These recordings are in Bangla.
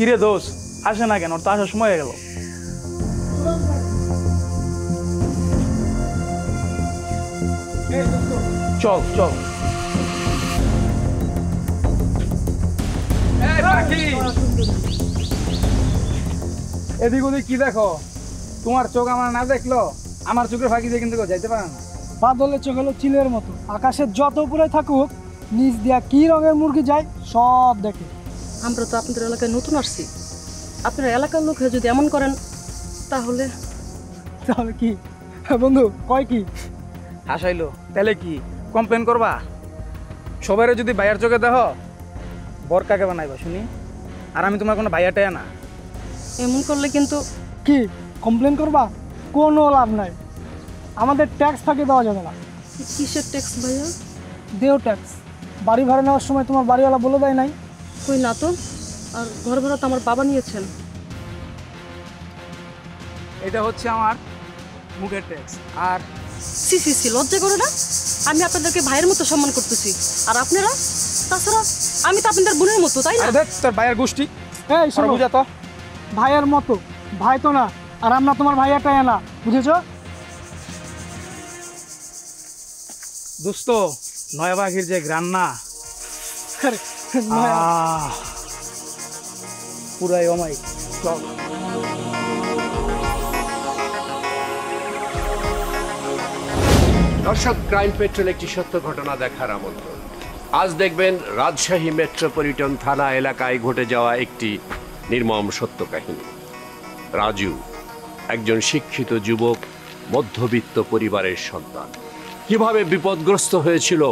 কিরে দোষ আসে না কেন? ওর তো আসার সময় হয়ে গেল। চল চল। এদিক ওদিক কি দেখো? তোমার চোখ আমার না দেখলো, আমার চোখের ফাঁকি দিয়ে কিন্তু যাইতে পারে না। বাদলের চোখ হলো চিলের মতো, আকাশের যত উপরে থাকুক নিচ দিয়া কি রঙের মুরগি যায় সব দেখে। আমরা তো আপনাদের এলাকায় নতুন আসছি, আপনারা এলাকার লোক যদি এমন করেন তাহলে তাহলে কি বন্ধু কয় কি হাসাইলো? তাহলে কি কমপ্লেন করবা? সবাই যদি বাইয়ার চোখে দেখো বর কাকে বানাইবা শুনি? আর আমি তোমার কোনো বাইয়াটাই না। এমন করলে কিন্তু কি কমপ্লেন করবা? কোনো লাভ নাই, আমাদের ট্যাক্স ফাঁকি দেওয়া যাবে না। কিসের ট্যাক্স ভাইয়া? দেও ট্যাক্স। বাড়ি ভাড়া নেওয়ার সময় তোমার বাড়িওয়ালা বলে দেয় নাই? কই না তো। আর ঘর ভাড়া তো আমার বাবা নিয়েছেন। এটা হচ্ছে আমার মুগের ট্যাক্স। আর সি সি সি লজ্জা করো না, আমি আপনাদেরকে ভাইয়ের মতো সম্মান করতেছি আর আপনারা? তাছাড়া আমি তো আপনাদের বোনের মতো, তাই না? তোর ভাইয়ের গোষ্ঠী। হ্যাঁ বুঝা তো, ভাইয়ের মতো ভাই তো না, আর আমরা তোমার ভাইয়াটাই না, বুঝেছ? দোস্ত নয়া বাঘির যে গ্রাম না পুরাই অমাই। চল দর্শক, ক্রাইম পেট্রোল একটি সত্য ঘটনা দেখার আমন্ত্রণ। আজ দেখবেন রাজশাহী মেট্রোপলিটন থানা এলাকায় ঘটে যাওয়া একটি নির্মম সত্য কাহিনী। রাজু একজন শিক্ষিত যুবক, মধ্যবিত্ত পরিবারের সন্তান। কিভাবে বিপদগ্রস্ত হয়েছিল,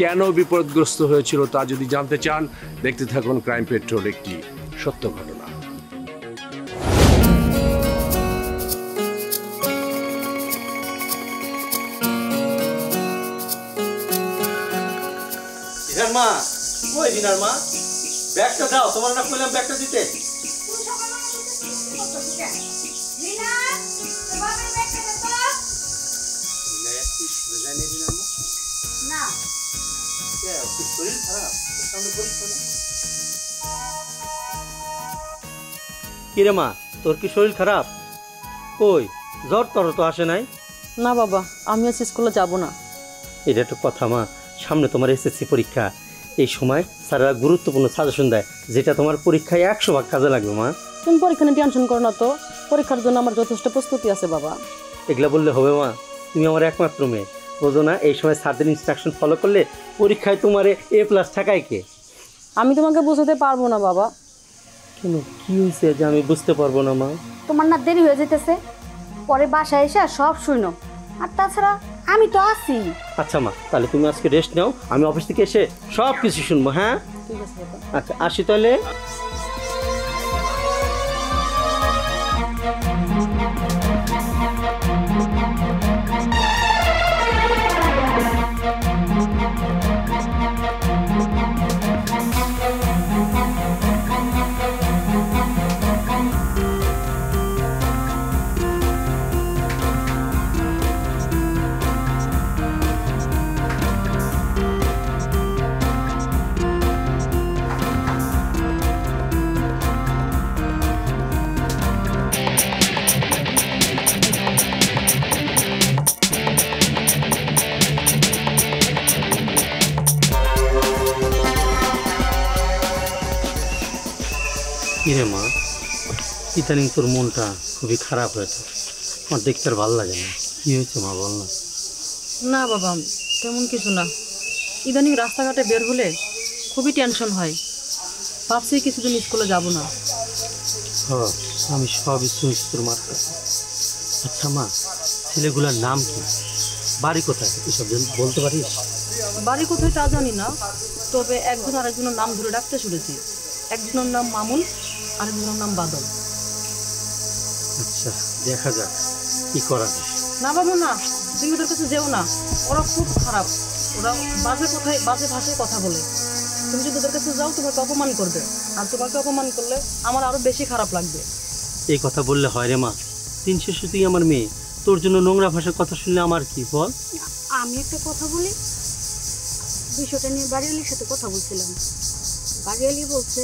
কেন বিপদগ্রস্ত হয়েছিল তা যদি জানতে চান দেখতে থাকুন ক্রাইম পেট্রোল একটি সত্য ঘটনা। মা ওই দিনার মা ব্যাগটা দাও, তোমার না কইলাম ব্যাগটা দিতে? কিরে মা তোর কি শরীর খারাপ? কই জ্বর তোর তো আসে নাই? না বাবা, আমি আজ স্কুলে যাব না। এটা তো কথা মা, সামনে তোমার এসএসসি পরীক্ষা, এই সময় স্যাররা গুরুত্বপূর্ণ সাজেশন দেয় যেটা তোমার পরীক্ষায় 100% কাজে লাগবে। মা তুমি পরীক্ষা নিয়ে টেনশন করো না তো, পরীক্ষার জন্য আমার যথেষ্ট প্রস্তুতি আছে বাবা। এগুলা বললে হবে মা, তুমি আমার একমাত্র মেয়ে, বোঝো না? এই সময় স্যারদের ইনস্ট্রাকশন ফলো করলে পরীক্ষায় তোমার এ প্লাস থাকায় কে? আমি তোমাকে বুঝতে পারবো না বাবা। কেন কি হয়েছে যে আমি বুঝতে পারবো না? মা তোমার না দেরি হয়ে যেতেছে, পরে বাসায় এসে সব শুনো। আর তাছাড়া আমি তো আছি। আচ্ছা মা, তাহলে তুমি আজকে রেস্ট নাও, আমি অফিস থেকে এসে সব কিছু শুনবো। হ্যাঁ ঠিক আছে বাবা, আচ্ছা আসি তাহলে। কিরে মা, ইদানিং তোর মনটা খুবই খারাপ হয়েছে, আমার দেখতে আর ভালো লাগে না। কী হয়েছে মা বল না? না বাবা তেমন কিছু না, ইদানিং রাস্তাঘাটে বের হলে খুবই টেনশন হয়, ভাবছি কিছুদিন স্কুলে যাব না। হ্যাঁ আমি সব শুনছি তোর মার কাছে। আচ্ছা মা, ছেলেগুলোর নাম কি, বাড়ি কোথায়, এসব বলতে পারিস? বাড়ি কোথায় তা জানি না, তবে একজন আরেকজনের নাম ধরে ডাকতে শুনেছি। একজনের নাম মামুন, আরেকজনের নাম বাদল। আচ্ছা দেখা যাক কি করা যায়। না বাবু না, তুমি ওদের কাছে যেও না, ওরা খুব খারাপ, ওরা বাজে ভাষায় কথা বলে। তুমি যদি ওদের কাছে যাও তোমাকে অপমান করবে, আর তোমাকে অপমান করলে আমার আরও বেশি খারাপ লাগবে। এই কথা বললে হয় রে মা, দিন শেষে তুই আমার মেয়ে, তোর জন্য নোংরা ভাষার কথা শুনলে আমার কি বল? আমি একটা কথা বলি, বিষয়টা নিয়ে বাড়িওয়ালির সাথে কথা বলছিলাম। বাড়িওয়ালি বলছে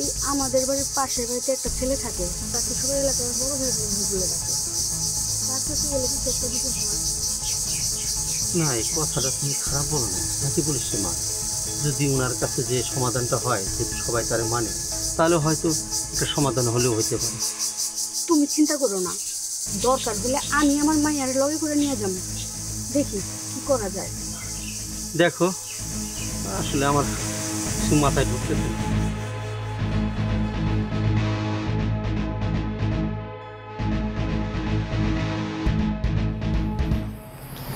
এই আমাদের বাড়ির পাশের বাড়িতে একটা ছেলে থাকে, তাকে সবাই এলাকার বড় ভাই বলে থাকে, তার কাছে বলে কিছু একটা কিছু হয় না। এই কথাটা তুমি খারাপ বলো না, নাকি বলিস মা, যদি ওনার কাছে যে সমাধানটা হয় যে সবাই তার মানে, তাহলে হয়তো একটা সমাধান হলেও হইতে পারে। তুমি চিন্তা করো না, দরকার হলে আমি আমার মায়ের লগে করে নিয়ে যাব, দেখি কি করা যায়। দেখো আসলে আমার মাথায় ঢুকতে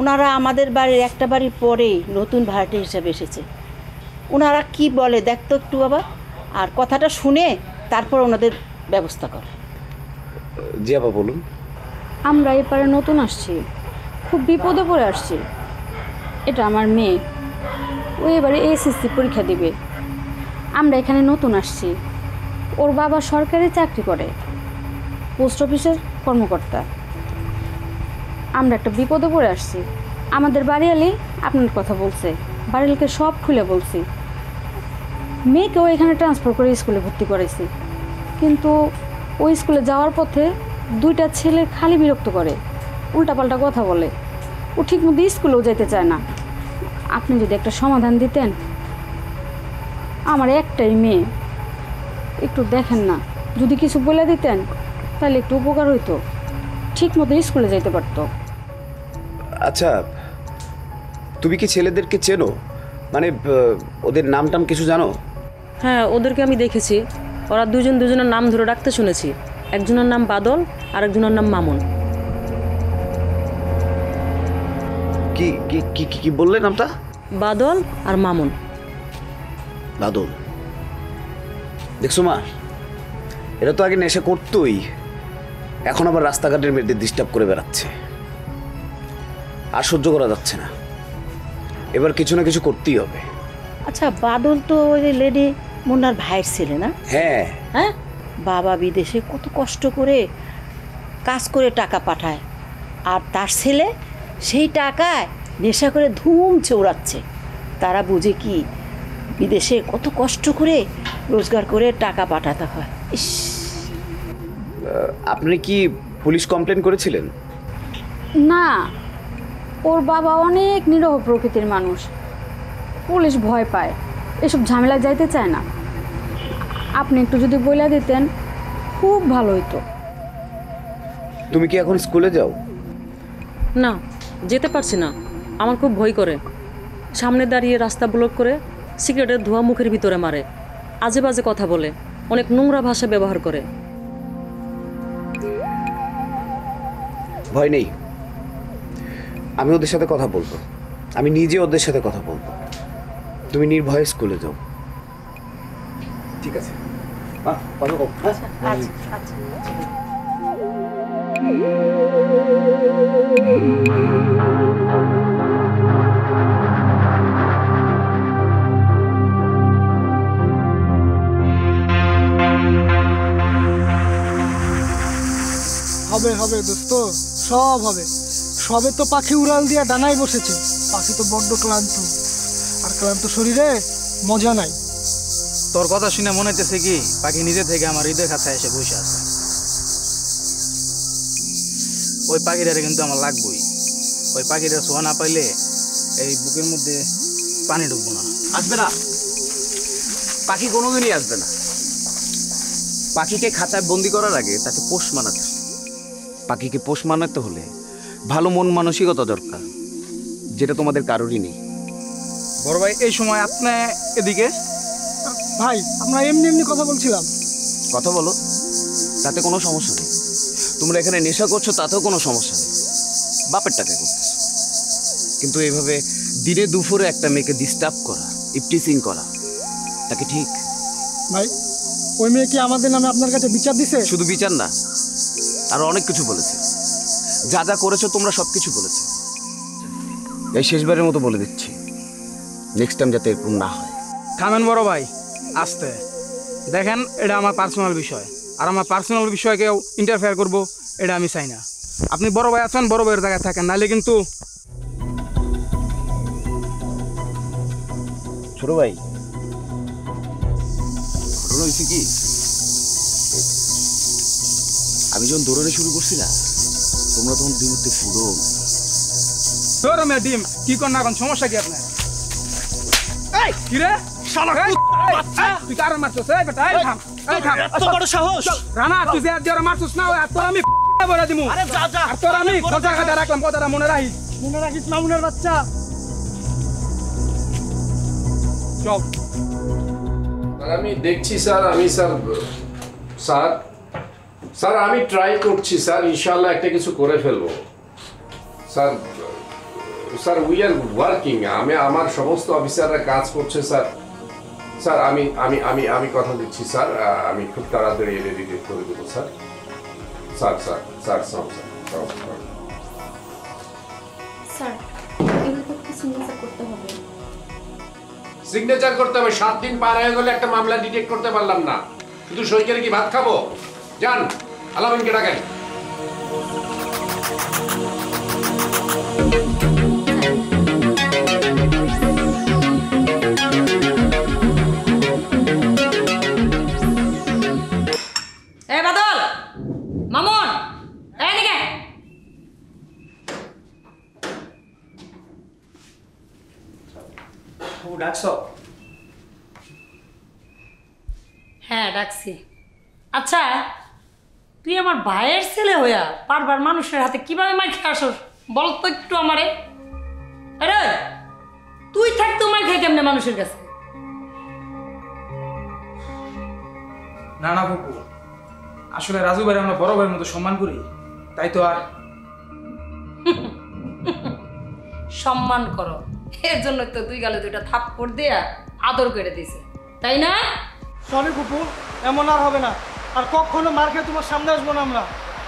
ওনারা আমাদের বাড়ির একটা বাড়ি পরেই নতুন ভাড়াটে হিসাবে এসেছে। ওনারা কি বলে দেখতো একটু বাবা, আর কথাটা শুনে তারপর ওনাদের ব্যবস্থা কর। জি বাবা বলুন। আমরা এপারে নতুন আসছি, খুব বিপদে পড়ে আসছি। এটা আমার মেয়ে, ও এবারে এসএসসি পরীক্ষা দেবে। আমরা এখানে নতুন আসছি। ওর বাবা সরকারি চাকরি করে, পোস্ট অফিসের কর্মকর্তা। আমরা একটা বিপদে পড়ে আসছি। আমাদের বাড়িওয়ালি আপনার কথা বলছে, বাড়িওয়ালিকে সব খুলে বলছি। মেয়েকেও এখানে ট্রান্সফার করে স্কুলে ভর্তি করেছি, কিন্তু ওই স্কুলে যাওয়ার পথে দুইটা ছেলে খালি বিরক্ত করে, উল্টাপাল্টা কথা বলে, ও ঠিকমতো স্কুলেও যেতে চায় না। আপনি যদি একটা সমাধান দিতেন। আমার একটাই মেয়ে, একটু দেখেন না, যদি কিছু বলে দিতেন তাহলে একটু উপকার হইতো, ঠিক মতো স্কুলে যেতে পারত। আচ্ছা তুমি কি ছেলেদেরকে চেনো, মানে ওদের নাম টাম কিছু জানো? হ্যাঁ ওদেরকে আমি দেখেছি, ওরা দুজনের নাম ধরে রাখতে শুনেছি। একজনের নাম বাদল আর একজনের নাম মামুন। কি কি কি বললে নামটা? বাদল আর মামুন। বাদল, দেখছো মা, এটা তো আগে নেশা করতোই, এখন আবার রাস্তাঘাটের মেয়েদের ডিস্টার্ব করে বেড়াচ্ছে, আর সহ্য করা যাচ্ছে না। এবার কিছু না কিছু করতেই হবে। আচ্ছা বাদল তো ওই লেডি মোনার ভাইয়ের ছেলে না? হ্যাঁ হ্যাঁ, বাবা বিদেশে কত কষ্ট করে কাজ করে টাকা পাঠায়, আর তার ছেলে সেই টাকায় নেশা করে ধুম চৌড়াচ্ছে। তারা বুঝে কি বিদেশে কত কষ্ট করে রোজগার করে টাকা পাঠাতে হয়। ইস, আপনি কি পুলিশ কমপ্লেন করেছিলেন? না, ওর বাবা অনেক নিরহ প্রকৃতির মানুষ, পুলিশ ভয় পায়, এসব ঝামেলা যাইতে চায় না। আপনি একটু যদি বলে দিতেন খুব ভালো হতো। তুমি কি এখন স্কুলে যাও? না, যেতে পারছি না, আমার খুব ভয় করে। সামনে দাঁড়িয়ে রাস্তা ব্লক করে, সিগারেটের ধোঁয়া মুখের ভিতরে মারে, আজে বাজে কথা বলে, অনেক নোংরা ভাষা ব্যবহার করে। ভয় নেই, আমি ওদের সাথে কথা বলবো, আমি নিজে ওদের সাথে কথা বলবো। তুমি নির্ভয়ে স্কুলে যাও। ঠিক আছে। হবে হবে দোস্ত, সব হবে। সবে তো পাখি উড়াল দিয়া ডানায় বসেছে, পাখি তো বড্ড ক্লান্ত, আর ক্লান্ত শরীরে মজা নাই। তোর কথা শুনে মনে হচ্ছে কি পাখি নিজে থেকে আমার হৃদয় কাছে এসে বসে আছে। ওই পাখিটারে কিন্তু আমার লাগবই, ওই পাখিটা শোয়া না পাইলে এই বুকের মধ্যে পানি ঢুকবো না। আসবে না পাখি, কোনোদিনই আসবে না। পাখিকে খাঁচায় বন্দি করার আগে তাকে পোষ মানাতে, পাখিকে পোষ মানাতে হলে ভালো মন মানসিকতা দরকার, যেটা তোমাদের কারোরই নেই। বড় ভাই এই সময় আপনি এদিকে? ভাই আমরা এমনি এমনি কথা বলছিলাম। কথা বলো, তাতে কোনো সমস্যা নেই। তোমরা এখানে নেশা করছো, তাতেও কোনো সমস্যা নেই, বাপের টাকা করতেছ। কিন্তু এইভাবে দিনে দুপুরে একটা মেয়েকে ডিস্টার্ব করা, ইপটিসিং করা, তাকে ঠিক? ভাই ওই মেয়ে কি আমাদের নামে আপনার কাছে বিচার দিছে? শুধু বিচার না, আর অনেক কিছু বলেছে। যা যা করেছো তোমরা সব কিছু বলেছে। এই শেষবারের মতো বলে দিচ্ছি, নেক্সট টাইম যাতে এরকম না হয়। থামেন বড় ভাই, আস্তে। দেখেন, এটা আমার পার্সোনাল বিষয়, আর আমার পার্সোনাল বিষয়কেও ইন্টারফেয়ার করবো এটা আমি চাই না। আপনি বড় ভাই আছেন, বড় ভাইয়ের জায়গায় থাকেন, নাহলে কিন্তু। ছোট ভাই, ঘটনা হয়েছে কি, আমি যখন দৌড়ানো শুরু করছি না, তোমরা তখন ডিম উঠতে ফুটো দৌড়মে ডিম কি কর না, এখন সমস্যা কি আপনার? আমি দেখছি স্যার, আমি স্যার স্যার স্যার আমি ট্রাই করছি স্যার, ইনশাআল্লাহ একটা কিছু করে ফেলবো sir. Sir we are working, আমি আমার সমস্ত অফিসাররা কাজ করছে স্যার। স্যার আমি আমি আমি আমি কথা দিচ্ছি স্যার, আমি খুব তাড়াতাড়ি এনে রিলিজ করে দেবো sir. Sir sir sir sir sir signature করতে হবে। 7 দিন পার হয়ে গেলে একটা মামলা ডিটেক্ট করতে পারলাম না, শুধু সই করে কি ভাত খাবো? যান আলামিনকে ডাকেন। হ্যাঁ ডাকছি। আচ্ছা তুই আমার ভাইয়ের ছেলে হইয়া বারবার মানুষের হাতে কিভাবে মার খেয়ে আসস বল তো একটু আমারে। আরে তুই থাকতো মার খেয়ে কেমনে মানুষের কাছে? না না বাপু, আসলে রাজু ভাই আমরা বড় ভাইয়ের মতো সম্মান করি, তাই তো। আর সম্মান করো, এর জন্য তো তুই গালে দুইটা থাপ্পড় দিয়া আদর করে দিছে, তাই না? সরি বাপু, এমন আর হবে না, আর কখনো মার খেয়ে তোমার সামনে আসবো না আমরা।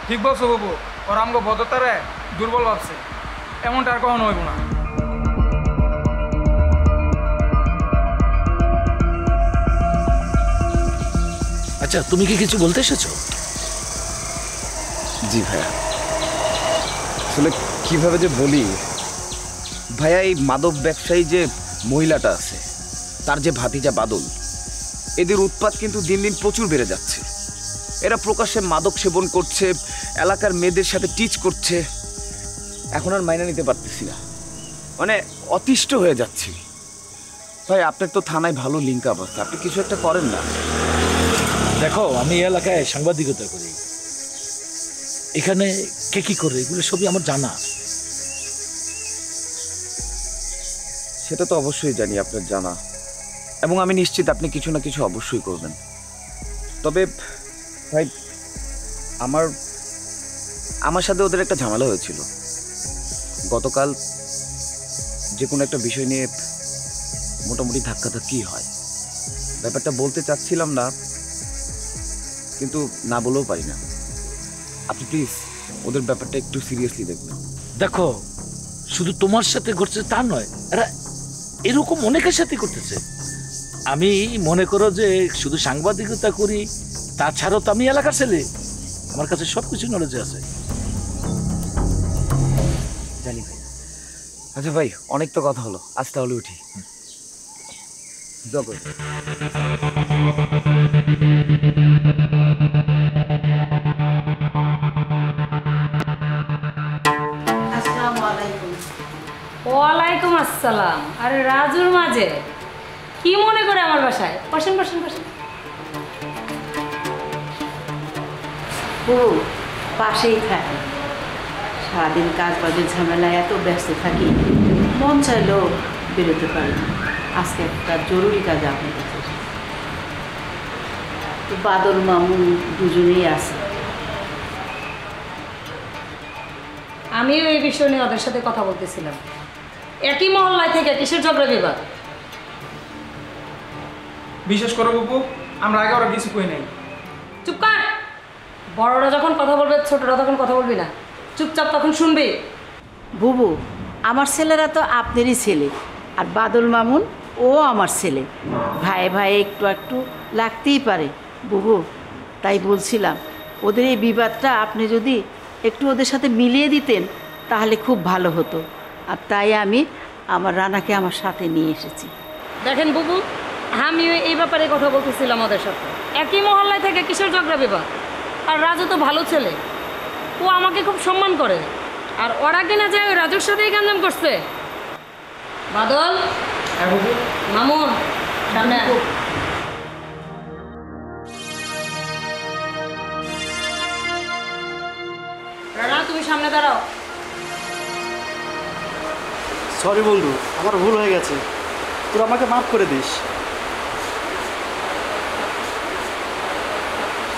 ঠিক বলছো বাপু, ওর আমগো ভদ্রতারে দুর্বল ভাবছে, এমনটা আর কখনো হইব না। আচ্ছা তুমি কি কিছু বলতে এসেছো? জি ভাইয়া, আসলে কিভাবে যে বলি ভাইয়া, এই মাদক ব্যবসায়ী যে মহিলাটা আছে, তার যে ভাতিজা বাদল, এদের উৎপাত কিন্তু দিন দিন প্রচুর বেড়ে যাচ্ছে। এরা প্রকাশ্যে মাদক সেবন করছে, এলাকার মেয়েদের সাথে টিচ করছে। এখন আর মাইনা নিতে পারতেছি না, মানে অতিষ্ঠ হয়ে যাচ্ছি। ভাই আপনার তো থানায় ভালো লিঙ্ক আছে, আপনি কিছু একটা করেন না। দেখো আমি এলাকায় সাংবাদিকতা করি, এখানে কে কী করে এগুলো সবই আমার জানা। সেটা তো অবশ্যই জানি আপনার জানা, এবং আমি নিশ্চিত আপনি কিছু না কিছু অবশ্যই করবেন। তবে ভাই আমার সাথে ওদের একটা ঝামেলা হয়েছিল গতকাল, যে কোনো একটা বিষয় নিয়ে মোটামুটি ধাক্কাধাক্কি হয়। ব্যাপারটা বলতে চাচ্ছিলাম না, কিন্তু না বলেও পারি না। আপনি প্লিজ ওদের ব্যাপারটা একটু সিরিয়াসলি দেখবেন। দেখো শুধু তোমার সাথে ঘটছে তা নয়, এরা এরকম অনেকের সাথে করতেছে। আমি মনে করো যে শুধু সাংবাদিকতা করি, তাছাড়াও তো আমি এলাকার ছেলে, আমার কাছে সব কিছু নলেজ আছে, জানি ভাই। আচ্ছা ভাই অনেক তো কথা হলো, আজ তাহলে উঠি। ওয়ালাইকুম আসসালাম। আরে রাজুর মাঝে কি মনে করে আমার বাসায়? বসেন বসেন বসেন। ও পাশেই থাকে, সারাদিন কাজ বাজের ঝামেলায় এত ব্যস্ত থাকি, মন চাইলেও বেরোতে পারি না। আজকে একটা জরুরি কাজ আপনার কাছে, তো বাদল মামু দুজনেই আছে। আমিও এই বিষয় নিয়ে ওদের সাথে কথা বলতেছিলাম। একই মহল্লায় থেকে কিসের ঝগড়া বিবাদ? বিশেষ করে বাপু আমরা আগে ওরা কিছু কই নাই। চুপ কর, বড়রা যখন কথা বলবে ছোটরা তখন কথা বলবি না, চুপচাপ তখন শুনবি। বুবু, আমার ছেলেরা তো আপনারই ছেলে, আর বাদল মামুন ও আমার ছেলে, ভাই ভাই একটু একটু লাগতেই পারে বুবু। তাই বলছিলাম ওদের এই বিবাদটা আপনি যদি একটু ওদের সাথে মিলিয়ে দিতেন তাহলে খুব ভালো হতো। আর তাই আমি আমার রানাকে আমার সাথে নিয়ে এসেছি। দেখেন বুবু, আমিও এই ব্যাপারে কথা বলতেছিলাম ওদের সাথে। একই মহল্লায় থেকে কিসের ঝগড়া বিবাদ? আর রাজু তো ভালো ছেলে, ও আমাকে খুব সম্মান করে, আর ওরা কিনা যায় ওই রাজুর সাথেই গঞ্জাম করছে। বাদল, মামুন, সামনে। রানা তুমি সামনে দাঁড়াও। সরি বন্ধু, আমার ভুল হয়ে গেছে, তোর আমাকে মাফ করে দিস।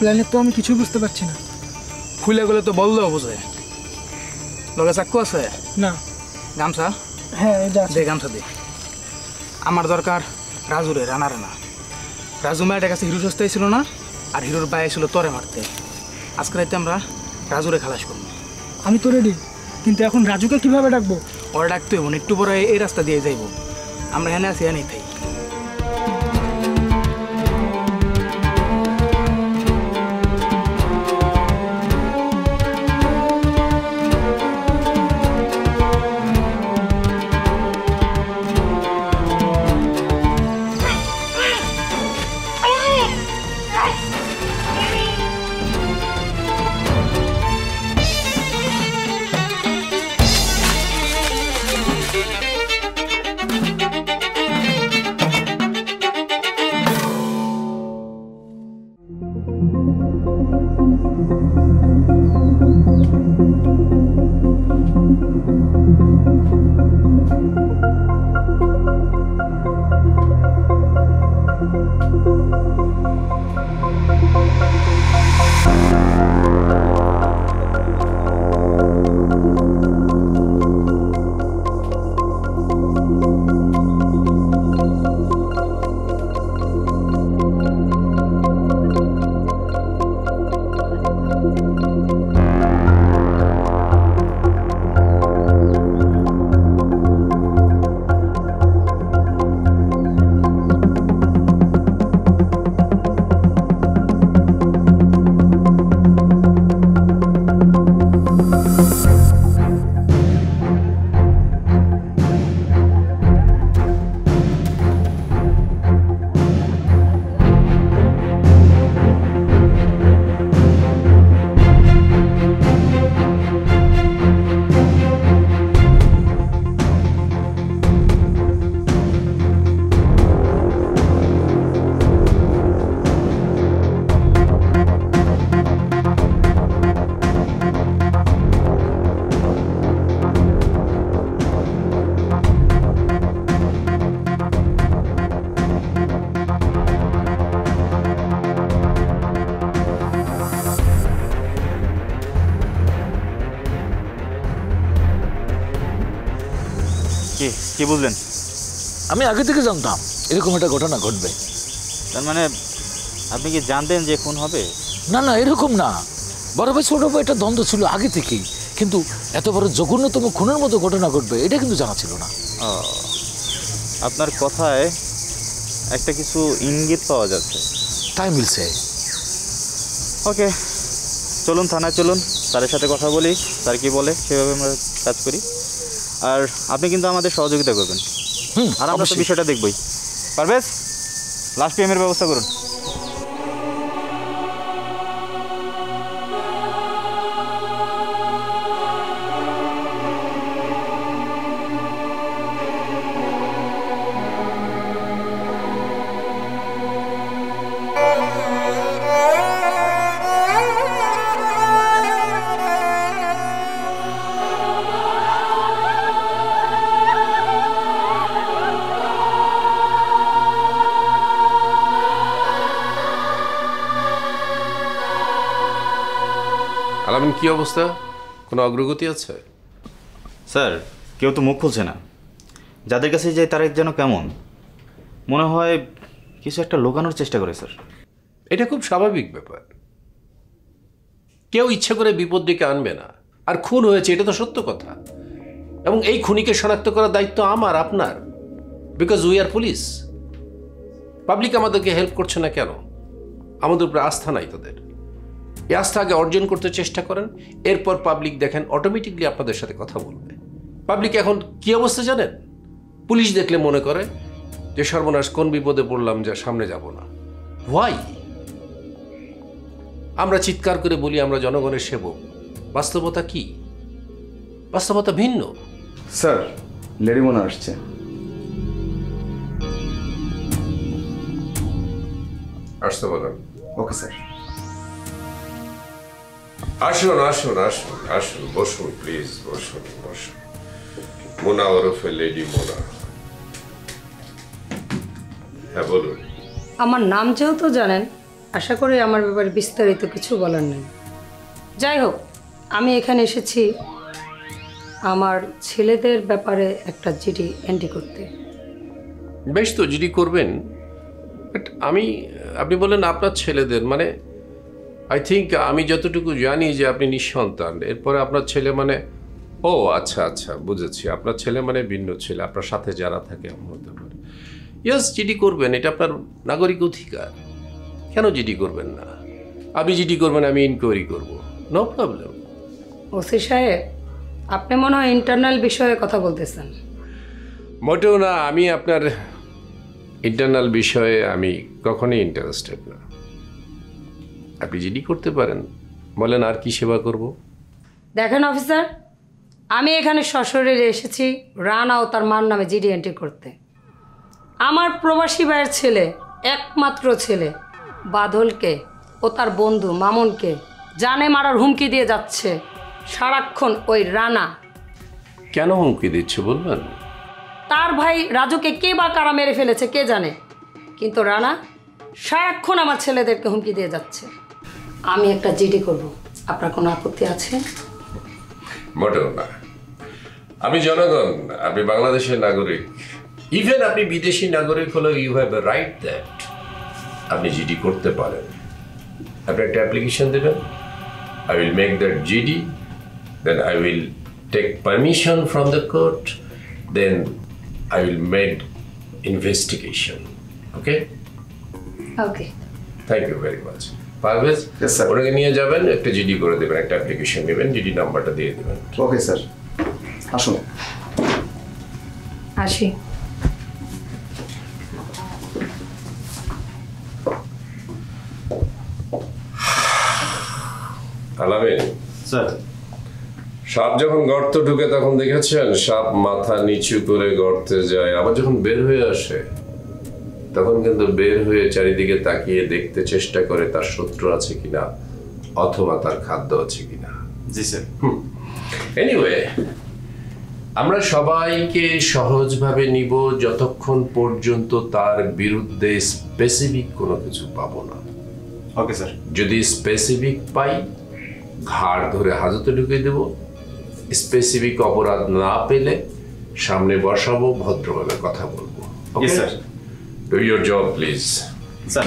প্ল্যানের তো আমি কিছু বুঝতে পারছি না। খুলে গেলে তো বললেও বোঝে। লগে চাকু আছে না? গামছা? হ্যাঁ, দে গামছা দে। আমার দরকার রাজুরে, রানারে না। রাজু মেয়েটার কাছে হিরো সস্তায় ছিল না, আর হিরোর বাইরে ছিল তোরে মারতে। আজকে রাইতে আমরা রাজুরে খালাস করবো। আমি তো রেডি, কিন্তু এখন রাজুকে কীভাবে ডাকবো? ওরা ডাকতে হইব, একটু পরে এই রাস্তা দিয়ে যাইব। আমরা এনে আছি, এনেই থাই। কি বুঝলেন? আমি আগে থেকে জানতাম এরকম একটা ঘটনা ঘটবে। তার মানে আপনি কি জানতেন যে খুন হবে? না না, এরকম না। বড় ভাই ছোট ভাই একটা দ্বন্দ্ব ছিল আগে থেকেই, কিন্তু এত বড় জঘন্যতম খুনের মতো ঘটনা ঘটবে এটা কিন্তু জানা ছিল না। আপনার কথায় একটা কিছু ইঙ্গিত পাওয়া যাচ্ছে। তাই মিলছে। ওকে, চলুন থানায় চলুন, তার সাথে কথা বলি, তার কি বলে সেভাবে আমরা কাজ করি। আর আপনি কিন্তু আমাদের সহযোগিতা করবেন, আর আমরা তো বিষয়টা দেখবই। পারভেজ, লাস্ট পিএমের ব্যবস্থা করুন। আলামিন কি অবস্থা? কোনো অগ্রগতি আছে? স্যার, কেউ তো মুখ খুলছে না। যাদের কাছে যাই তারা যেন কেমন, মনে হয় কিছু একটা লুকানোর চেষ্টা করে। স্যার, এটা খুব স্বাভাবিক ব্যাপার। কেউ ইচ্ছে করে বিপদ ডেকে আনবে না। আর খুন হয়েছে, এটা তো সত্য কথা, এবং এই খুনিকে শনাক্ত করার দায়িত্ব আমার, আপনার। Because we are police. Public আমাদেরকে হেল্প করছে না কেন? আমাদের উপরে আস্থা নাই তাদের। এই আস্থা আগে অর্জন করতে চেষ্টা করেন, এরপর পাবলিক দেখেন অটোমেটিকলি আপনাদের সাথে কথা বলবে। পাবলিক এখন কি অবস্থা জানেন? পুলিশ দেখলে মনে করে যে সর্বনাশ, কোন বিপদে পড়লাম, যা সামনে যাব না। হোয়াই? আমরা চিৎকার করে বলি আমরা জনগণের সেবক। বাস্তবতা কি? বাস্তবতা ভিন্ন। স্যার, লেডি মোনা আসছে। আসতে বলুন। Okay sir. আসুন আসুন আসুন আসুন, বসুন প্লিজ, বসুন বসুন। মোনা ওরফে লেডি মোনা। হ্যাঁ বলুন। আমার নাম যেহেতু জানেন, আশা করি আমার ব্যাপারে বিস্তারিত কিছু বলার নেই। যাই হোক, আমি এখানে এসেছি আমার ছেলেদের ব্যাপারে একটা জিডি এন্ট্রি করতে। বেশ, তো জিডি করবেন। বাট আমি, আপনি বললেন আপনার ছেলেদের, মানে আই থিঙ্ক আমি যতটুকু জানি যে আপনি নিঃসন্তান। এরপরে আপনার ছেলে মানে, ও আচ্ছা আচ্ছা বুঝেছি, আপনার ছেলে মানে ভিন্ন ছেলে, আপনার সাথে যারা থাকে এমন হতে পারে। ইয়েস, জিডি করবেন, এটা আপনার নাগরিক অধিকার। কেন জিডি করবেন না? আপনি জিডি করবেন, আমি ইনকোয়ারি করব, নো প্রবলেম। ওসি সাহেব, আপনি মনে হয় ইন্টারনাল বিষয়ে কথা বলতেছেন। মোটেও না, আমি আপনার ইন্টারনাল বিষয়ে আমি কখনোই ইন্টারেস্টেড না। আপনি জিডি করতে পারেন, বলেন আর কি সেবা করব। দেখেন অফিসার, আমি এখানে সশরীরে এসেছি রানা ও তার মার নামে জিডি এন্ট্রি করতে। আমার প্রবাসী ভাইয়ের ছেলে, একমাত্র ছেলে বাদলকে ও তার বন্ধু মামুনকে জানে মারার হুমকি দিয়ে যাচ্ছে সারাক্ষণ ওই রানা। কেন হুমকি দিচ্ছে বলবেন? তার ভাই রাজুকে কে বা কারা মেরে ফেলেছে কে জানে, কিন্তু রানা সারাক্ষণ আমার ছেলেদেরকে হুমকি দিয়ে যাচ্ছে। আমি একটা জিডি করব, আপনার কোনো আপত্তি আছে? মোটেও না। আমি জনগণ, আপনি বাংলাদেশের নাগরিক, ইভেন আপনি বিদেশি নাগরিক হলেও you have a right that আপনি জিডি করতে পারেন। আপনি একটা অ্যাপ্লিকেশন দেবেন। I will make that GD, then I will take permission from the court, then I will make investigation. Okay? Okay. Thank you very much. Parvez? Yes, sir. Orage niye jaben, ekta GD kore deben, ekta application deben, GD number ta diye deben. Okay, sir. Ashun. Ashi. Alamin. Sir. সাপ যখন গর্ত ঢুকে তখন দেখেছেন সাপ মাথা নিচু করে গর্তে যায়, আবার যখন বের হয়ে আসে তখন কিন্তু বের হয়ে চারিদিকে তাকিয়ে দেখতে চেষ্টা করে তার শত্রু আছে কিনা অথবা তার খাদ্য আছে কিনা। জি স্যার। এনিওয়ে, আমরা সবাইকে সহজভাবে নিব যতক্ষণ পর্যন্ত তার বিরুদ্ধে স্পেসিফিক কোনো কিছু পাবো না। Okay sir. যদি স্পেসিফিক পাই ঘাড় ধরে হাজতে ঢুকে দেবো, স্পেসিফিক অপরাধ না পেলে সামনে বসাবো, ভদ্রভাবে কথা বলবো। Okay sir, do your job please. Sir,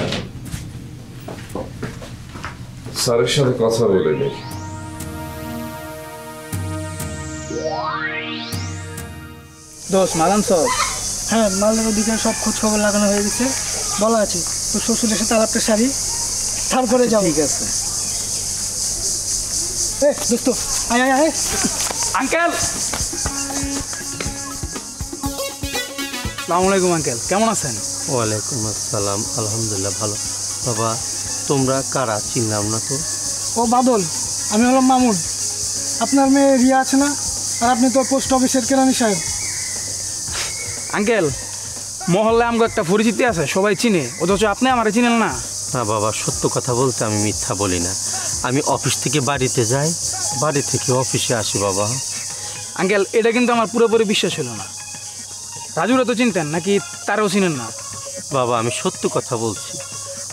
স্যারের সাথে কথা বলে নিই। দোস্ত মালান সব, হ্যাঁ মালের ওদিকে সব খোঁজ খবর লাগানো হয়ে গেছে, বলা আছে তো শ্বশুরের সাথে আলাপটা সারি তারপরে যাও। ঠিক আছে দোস্ত, আয় আয় আয়। আঙ্কেল, আসসালামু আলাইকুম। আঙ্কেল কেমন আছেন? ওয়ালাইকুম আসসালাম, আলহামদুলিল্লাহ ভালো। বাবা তোমরা কারা? চিনলাম না তো। ও বাদল, আমি হলাম মামুন। আপনার মেয়ে রিয়া আছে না? আর আপনি তো পোস্ট অফিসের কেরানি সাহেব। আঙ্কেল, মহল্লায় আমার একটা পরিচিতি আছে, সবাই চিনে, অথচ আপনি আমারে চিনেন না। না বাবা, সত্য কথা বলতে আমি মিথ্যা বলি না। আমি অফিস থেকে বাড়িতে যাই, বাড়ি থেকে অফিসে আসি। বাবা আঙ্কেল, এটা কিন্তু আমার পুরোপুরি বিশ্বাস হলো না। রাজুরা তো চিনতেন নাকি? তারাও চিনেন না? বাবা আমি সত্য কথা বলছি,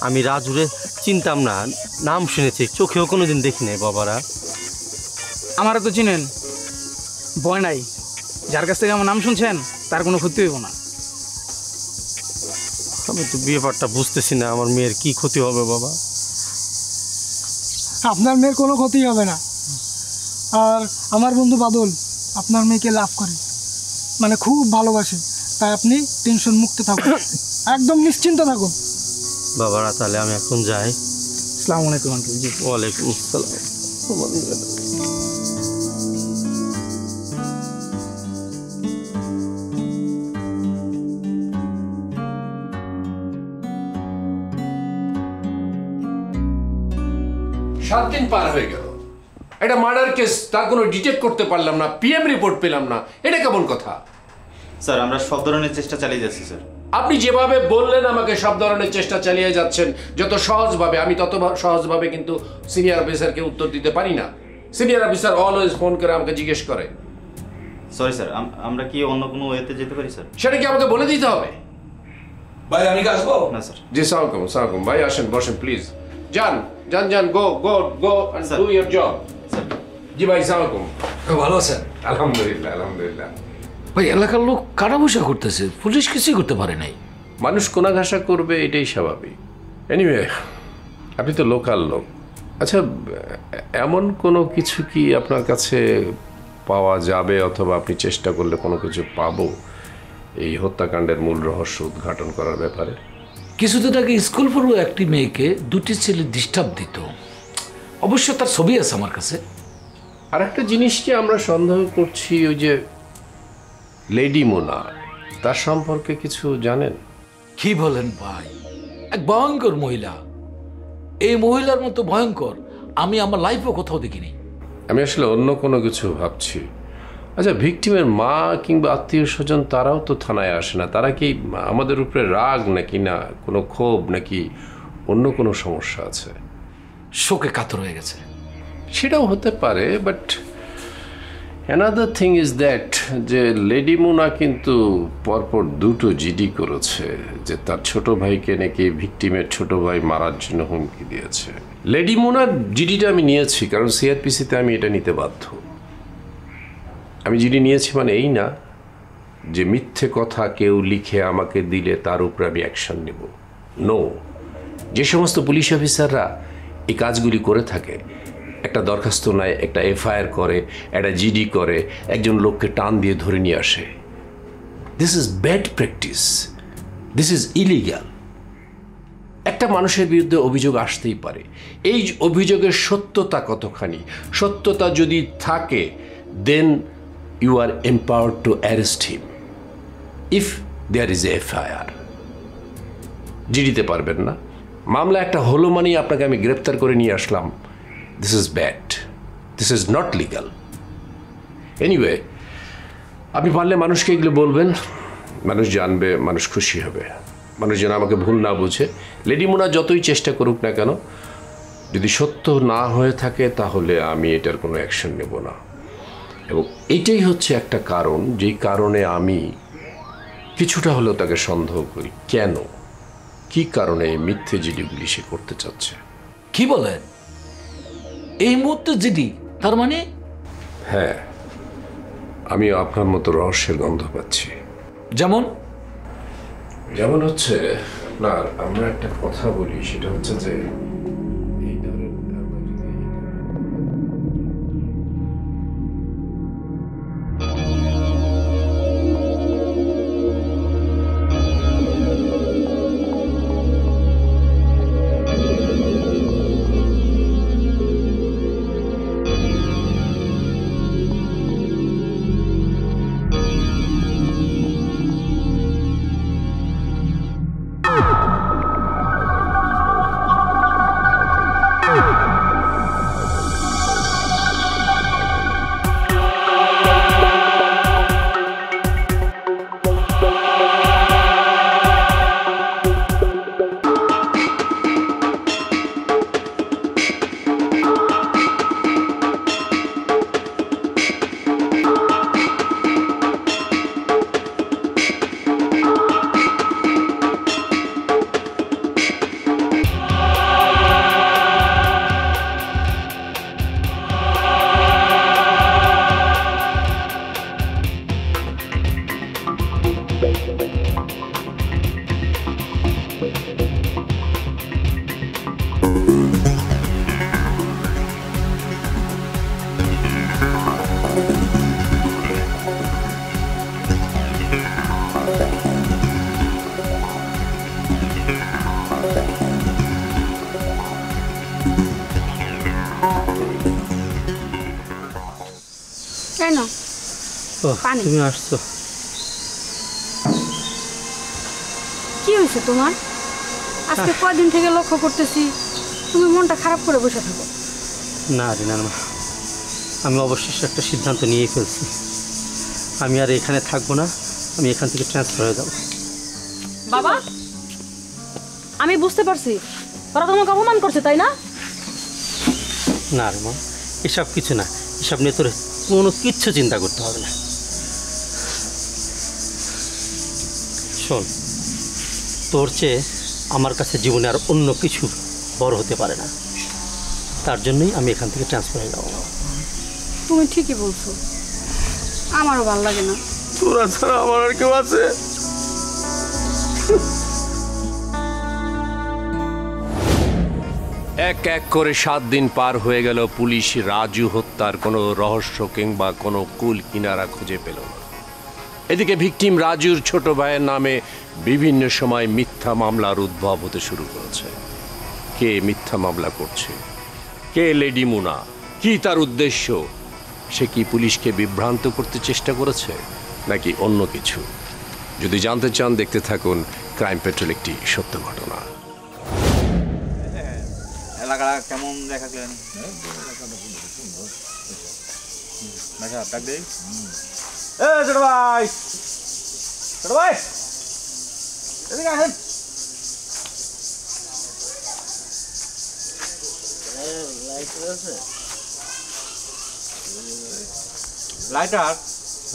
আমি রাজুরে চিনতাম না, নাম শুনেছি, চোখেও কোনো দিন দেখি নাই। বাবারা আমারা তো চিনেন, ভয় নাই। যার কাছ থেকে আমার নাম শুনছেন তার কোনো ক্ষতি হইব না। আমি তো ব্যাপারটা বুঝতেছি না, আমার মেয়ের কি ক্ষতি হবে? বাবা আপনার মেয়ের কোনো ক্ষতি হবে না। আর আমার বন্ধু বাদল আপনার মেয়েকে লাভ করে, মানে খুব ভালোবাসে, তাই আপনি টেনশন মুক্ত থাকুন, একদম নিশ্চিন্ত থাকুন। বাবারা তাহলে আমি এখন যাই। আসসালামু আলাইকুম আঙ্কেল। জি ওয়ালাইকুম আসসালাম। সাত দিন পার হয়ে গেল, এটা মার্ডার কেস, তার কোনো ডিটেক্ট করতে পারলাম না, পিএম রিপোর্ট পেলাম না, এটা কেমন কথা? স্যার আমরা সব ধরনের চেষ্টা চালিয়ে যাচ্ছি। স্যার আপনি যেভাবে বললেন আমাকে সব ধরনের চেষ্টা চালিয়ে যাচ্ছেন যত সহজভাবে, আমি তত সহজভাবে কিন্তু সিনিয়র অফিসারকে উত্তর দিতে পারি না। সিনিয়র অফিসার অলওয়েজ ফোন করে আমাকে জিজ্ঞেস করে। সরি স্যার, আমরা কি অন্য কোনো ওয়েতে যেতে পারি স্যার? সেটা কি আমাকে বলে দিতে হবে? ভাই আমি কি আসবো? না স্যার। জি আসসালামু আলাইকুম। আসসালামু আলাইকুম ভাই, আসেন বসেন প্লিজ। যান যান যান, go go go and do your job. জি ভাই আসসালামু আলাইকুম। ভালো আছেন? আলহামদুলিল্লাহ আলহামদুলিল্লাহ। ভাই এলাকার লোক কানাঘুষা করতেছে, পুলিশ কিছুই করতে পারে নাই। মানুষ কোনাঘাসা করবে এটাই স্বাভাবিক। এনিওয়ে আপনি তো লোকাল লোক, আচ্ছা এমন কোনো কিছু কি আপনার কাছে পাওয়া যাবে অথবা আপনি চেষ্টা করলে কোনো কিছু পাবো এই হত্যাকাণ্ডের মূল রহস্য উদ্ঘাটন করার ব্যাপারে? কিছুদিন আগে স্কুল পড়ু একটি মেয়েকে দুটি ছেলে ডিস্টার্ব দিত, অবশ্য তার ছবি আছে আমার কাছে। আর একটা জিনিসকে আমরা সন্দেহ করছি, ওই যে লেডি মোনা, তার সম্পর্কে কিছু জানেন? কি বলেন ভাই, এক ভয়ঙ্কর মহিলা। এই মহিলার মতো ভয়ঙ্কর আমি আমার লাইফে কোথাও দেখিনি। আমি আসলে অন্য কোনো কিছু ভাবছি। আচ্ছা ভিকটিমের মা কিংবা আত্মীয় স্বজন তারাও তো থানায় আসে না, তারা কি আমাদের উপরে রাগ নাকি না কোনো ক্ষোভ নাকি অন্য কোনো সমস্যা আছে? শোকে কাতর হয়ে গেছে। সেটাও হতে পারে, but another thing is that যে লেডি মোনা কিন্তু পরপর দুটো জিডি করেছে যে তার ছোট ভাইকে নাকি ভিকটিমের ছোট ভাই মারার জন্য হুমকি দিয়েছে। লেডি মোনার জিডিটা আমি নিয়েছি, কারণ সিআরপিসিতে আমি এটা নিতে বাধ্য। আমি জিডি নিয়েছি মানে এই না যে মিথ্যে কথা কেউ লিখে আমাকে দিলে তার উপর আমি অ্যাকশন নেব। নো, যে সমস্ত পুলিশ অফিসাররা এই কাজগুলি করে থাকে, একটা দরখাস্ত নেয়, একটা এফআইআর করে, একটা জিডি করে, একজন লোককে টান দিয়ে ধরে নিয়ে আসে, this is bad practice, this is illegal. একটা মানুষের বিরুদ্ধে অভিযোগ আসতেই পারে, এই অভিযোগের সত্যতা কতখানি, সত্যতা যদি থাকে দেন you are empowered to arrest him if there is a FIR. জিডিতে পারবেন না, মামলা একটা হলো মানে আপনাকে আমি গ্রেপ্তার করে নিয়ে আসলাম, this is bad, this is not legal. Anyway আপনি পারলে মানুষকে এগুলো বলবেন, মানুষ জানবে, মানুষ খুশি হবে, মানুষ যেন আমাকে ভুল না বুঝে। লেডি মোনা যতই চেষ্টা করুক না কেন, যদি সত্য না হয়ে থাকে তাহলে আমি এটার কোনো অ্যাকশন নেব না, এবং এটাই হচ্ছে একটা কারণ যেই কারণে আমি কিছুটা হলেও তাকে সন্দেহ করি। কেন, কি কারণে মিথ্যে জিডিগুলি সে করতে চাচ্ছে? কি বলেন, এই মুহূর্তে জিডি তার মানে? হ্যাঁ আমি আপনার মতো রহস্যের গন্ধ পাচ্ছি। যেমন যেমন হচ্ছে না, আমরা একটা কথা বলি, সেটা হচ্ছে যে এই নাও পানি। তুমি আসছো? কি হয়েছে তোমার? আজকে কয়দিন থেকে লক্ষ্য করতেছি তুমি মনটা খারাপ করে বসে থাকো। না রিনা, আমি অবশেষে একটা সিদ্ধান্ত নিয়ে ফেলছি। আমি আর এখানে থাকবো না, আমি এখান থেকে ট্রান্সফার হয়ে যাবো। বাবা, আমি বুঝতে পারছি ওরা তোমাকে অপমান করছে, তাই না? না রে মা, এসব কিছু না, এসব নিয়ে তোর কোনো কিচ্ছু চিন্তা করতে হবে না। শোন, তোর চেয়ে আমার কাছে জীবনে আর অন্য কিছু বড় হতে পারে না, তার জন্যই আমি এখান থেকে ট্রান্সফার হয়ে যাবো। তুমি ঠিকই বলছো, আমারও ভালো লাগে না। তোরা ছাড়া আমার আর কেউ আছে? এক এক করে 7 দিন পার হয়ে গেল। পুলিশ রাজু হত্যার কোনো রহস্য কিংবা কোনো কুল কিনারা খুঁজে পেল না। এদিকে ভিকটিম রাজুর ছোট ভাইয়ের নামে বিভিন্ন সময় মিথ্যা মামলার উদ্ভব হতে শুরু করেছে। কে মিথ্যা মামলা করছে? কে লেডি মোনা? কি তার উদ্দেশ্য? সে কি পুলিশকে বিভ্রান্ত করতে চেষ্টা করেছে নাকি অন্য কিছু? যদি জানতে চান, দেখতে থাকুন ক্রাইম পেট্রোল, একটি সত্য ঘটনা। কেমন দেখালেন? লাইটার?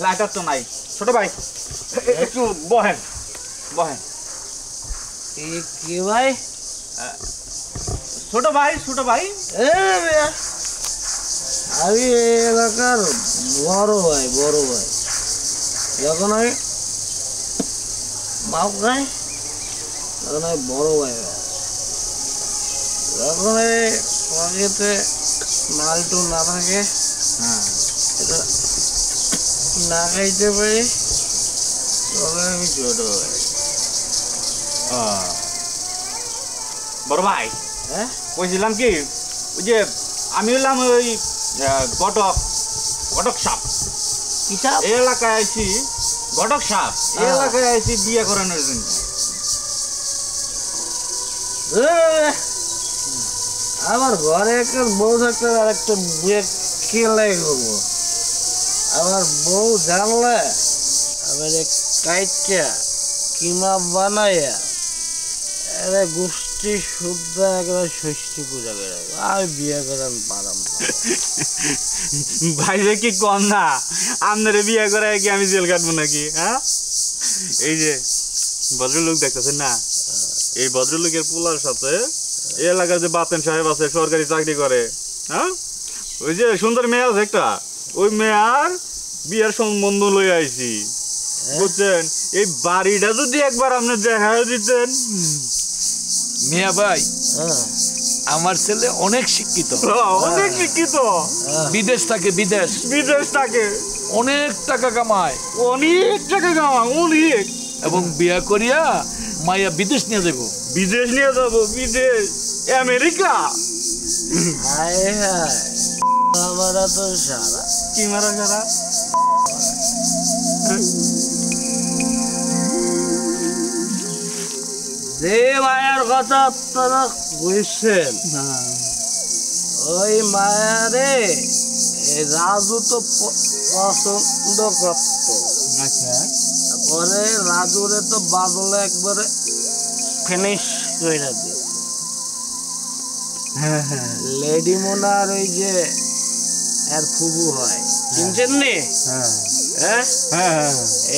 লাইটার তো নাই। ছোট ভাই একটু বহেন বহেন। কি ভাই? ছোট ভাই, ছোট ভাই, আমি এই এলাকার বড় ভাই। বড় ভাই যখন আমি মাপ খাই তখন আমি বড় ভাই। যখন এই পকেটে মালটুল না থাকে, হ্যাঁ, এটা না খাইতে পারি, তখন আমি ছোট ভাই। বড় ভাই হ্যাঁ, কইছিলাম কি, ওই যে আমি হলাম ওই ঘটক, ঘটক সাপ। কি সাপ? এই এলাকায় আইছি ঘটক সাপ, এই এলাকায় আইছি বিয়ে করানোর জন্য। আমার ঘরে একটা বউ থাকতে আর একটা বিয়ে কে লাগে করবো? আমার বউ জানলে আমার কাইটা কিমা বানাইয়া আরে গোষ্ঠী শুদ্ধ একেবারে ষষ্ঠী পূজা করে আর বিয়ে করান পারাম। ভাইরে কি কম না, আপনারে বিয়ে করায় কি আমি জেল কাটবো নাকি? হ্যাঁ, এই যে ভদ্রলোক দেখতেছেন না, এই ভদ্রলোকের পোলার সাথে এই এলাকার যে বাতেন সাহেব আছে, সরকারি চাকরি করে, হ্যাঁ, ওই যে সুন্দর মেয়ে আছে একটা, ওই মেয়ার বিয়ের সম্বন্ধ লয়ে আইছি, বুঝছেন? এই বাড়িটা যদি একবার আপনি দেখা দিতেন। মিয়া ভাই, আমার ছেলে অনেক শিক্ষিত, অনেক শিক্ষিত, বিদেশ থাকে, বিদেশ বিদেশ থাকে, অনেক টাকা কামায়, অনেক টাকা কামায়, অনেক। এবং বিয়া করিয়া মাইয়া বিদেশ নিয়ে যাব, বিদেশ নিয়ে যাব, বিদেশ, আমেরিকা। হায় হায়, আমারা তো সারা কি মারা সারা। যে মায়ের কথা আপনারা বুঝছেন, ওই মায়ারে রাজু তো পছন্দ করত। পরে রাজুরে তো বাদলে একবারে ফিনিশ করে দিত। লেডি মোনার ওই যে এর ফুবু হয়, চিনছেন নি?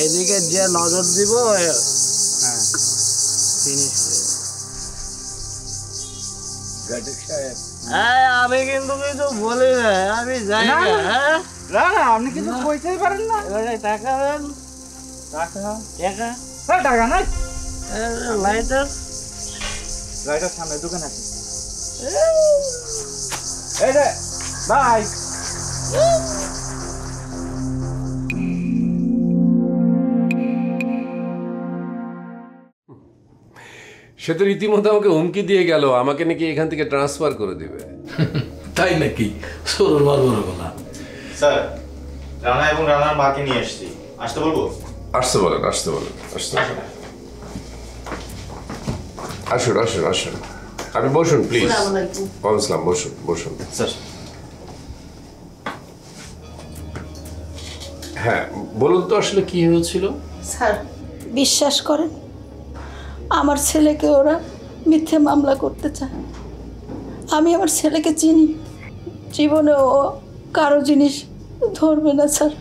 এদিকে যে নজর দিব আমি কিন্তু কিছু বলি না, আমি জানি না। আপনি কিন্তু কইতেই পারেন না। টাকা টাকা টাকা টাকা না, লাইটার লাইটার সামনে দোকান আছে। এই রে ভাই, সে তো রীতিমতো আমাকে হুমকি দিয়ে গেল, আমাকে নাকি এখান থেকে ট্রান্সফার করে দেবে। তাই নাকি সরল বড় কথা স্যার রানা এবং রানার মাকে নিয়ে আসছি আসতে বলবো আসতে বলেন আসুন আপনি বসুন প্লিজ আসসালামু আলাইকুম ওয়া আলাইকুম বসুন স্যার হ্যাঁ বলুন তো আসলে কি হয়েছিল স্যার বিশ্বাস করেন আমার ছেলেকে ওরা মিথ্যে মামলা করতে চায় আমি আমার ছেলেকে চিনি জীবনে ও কারো জিনিস ধরবে না স্যার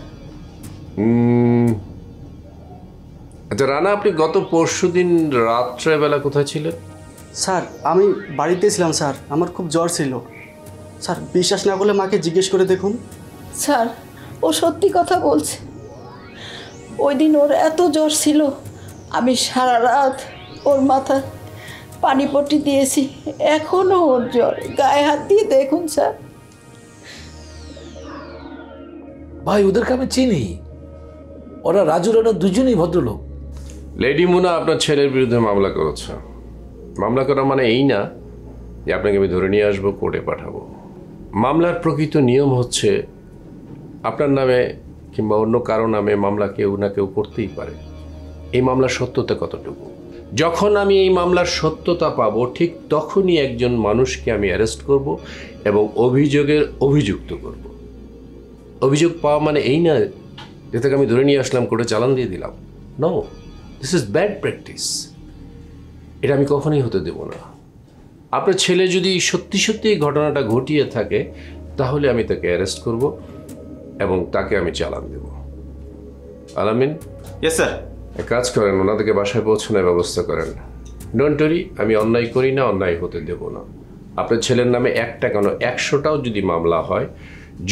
আচ্ছা রানা আপনি গত পরশুদিন রাত্রেবেলা কোথায় ছিলেন স্যার আমি বাড়িতে ছিলাম স্যার আমার খুব জ্বর ছিল স্যার বিশ্বাস না করলে মাকে জিজ্ঞেস করে দেখুন স্যার ও সত্যি কথা বলছে ওই দিন ওর এত জ্বর ছিল আমি সারা রাত ওর মাথায় পানি পটি দিয়েছি এখনও ওর জ্বর গায়ে হাত দিয়ে দেখুন স্যার ভাই ওদেরকে আমি চিনি ওরা রাজু রানা দুজনেই ভদ্রলোক লেডি মোনা আপনার ছেলের বিরুদ্ধে মামলা করেছে মামলা করা মানে এই না যে আপনাকে আমি ধরে নিয়ে আসবো কোর্টে পাঠাবো মামলার প্রকৃত নিয়ম হচ্ছে আপনার নামে কিংবা অন্য কারো নামে মামলা কেউ না কেউ করতেই পারে এই মামলার সত্যতা কতটুকু যখন আমি এই মামলার সত্যতা পাবো ঠিক তখনই একজন মানুষকে আমি অ্যারেস্ট করব এবং অভিযুক্ত করব অভিযোগ পাওয়া মানে এই না যে তাকে আমি ধরে নিয়ে আসলাম কোর্টে চালান দিয়ে দিলাম no this is bad practice এটা আমি কখনোই হতে দেব না আপনার ছেলে যদি সত্যি সত্যি এই ঘটনাটা ঘটিয়ে থাকে তাহলে আমি তাকে অ্যারেস্ট করব এবং তাকে আমি চালান দেব আলামিন ইয়েস স্যার এক কাজ করেন ওনাদেরকে বাসায় পৌঁছানোর ব্যবস্থা করেন ডোন্ট ওয়ারি আমি অন্যায় করি না অন্যায় হতে দেব না আপনার ছেলের নামে একটা কেন 100টাও যদি মামলা হয়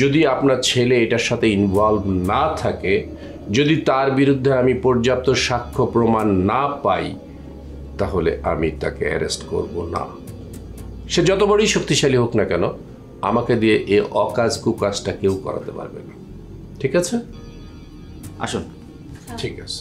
যদি আপনার ছেলে এটার সাথে ইনভলভ না থাকে যদি তার বিরুদ্ধে আমি পর্যাপ্ত সাক্ষ্য প্রমাণ না পাই তাহলে আমি তাকে অ্যারেস্ট করব না সে যত বড়ই শক্তিশালী হোক না কেন আমাকে দিয়ে এই অকাজ কুকাজটা কেউ করাতে পারবে না ঠিক আছে আসুন ঠিক আছে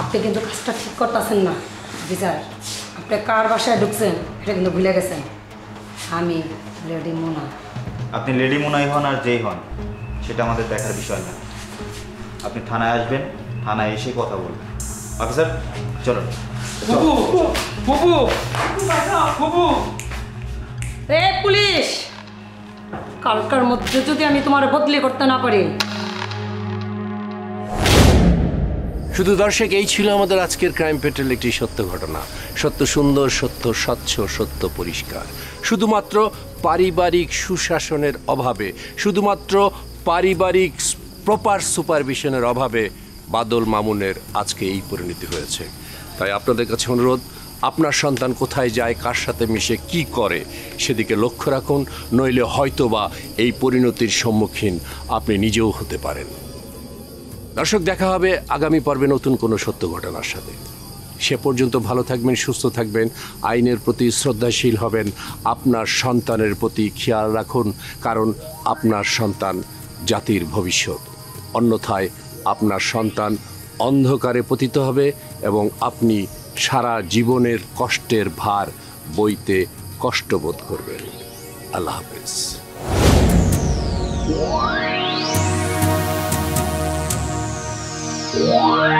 আপনি কিন্তু কাজটা ঠিক করতেছেন না বিচার আপনি কার বাসায় ঢুকছেন এটা কিন্তু ভুলে গেছেন আমি লেডি মোনা আপনি লেডি মোনাই হন আর যেই হন সেটা আমাদের দেখার বিষয় না আপনি থানায় আসবেন থানায় এসে কথা বলবেন অফিসার চলুন এ পুলিশ কালকার মধ্যে যদি আমি তোমার বদলি করতে না পারি শুধু দর্শক এই ছিল আমাদের আজকের ক্রাইম পেট্রোল একটি সত্য ঘটনা সত্য সুন্দর সত্য স্বচ্ছ সত্য পরিষ্কার শুধুমাত্র পারিবারিক সুশাসনের অভাবে শুধুমাত্র পারিবারিক প্রপার সুপারভিশনের অভাবে বাদল মামুনের আজকে এই পরিণতি হয়েছে তাই আপনাদের কাছে অনুরোধ আপনার সন্তান কোথায় যায় কার সাথে মিশে কি করে সেদিকে লক্ষ্য রাখুন নইলে হয়তোবা এই পরিণতির সম্মুখীন আপনি নিজেও হতে পারেন দর্শক দেখা হবে আগামী পর্বে নতুন কোনো সত্য ঘটনার সাথে সে পর্যন্ত ভালো থাকবেন সুস্থ থাকবেন আইনের প্রতি শ্রদ্ধাশীল হবেন আপনার সন্তানের প্রতি খেয়াল রাখুন কারণ আপনার সন্তান জাতির ভবিষ্যৎ অন্যথায় আপনার সন্তান অন্ধকারে পতিত হবে এবং আপনি সারা জীবনের কষ্টের ভার বইতে কষ্ট বোধ করবেন আল্লাহ হাফেজ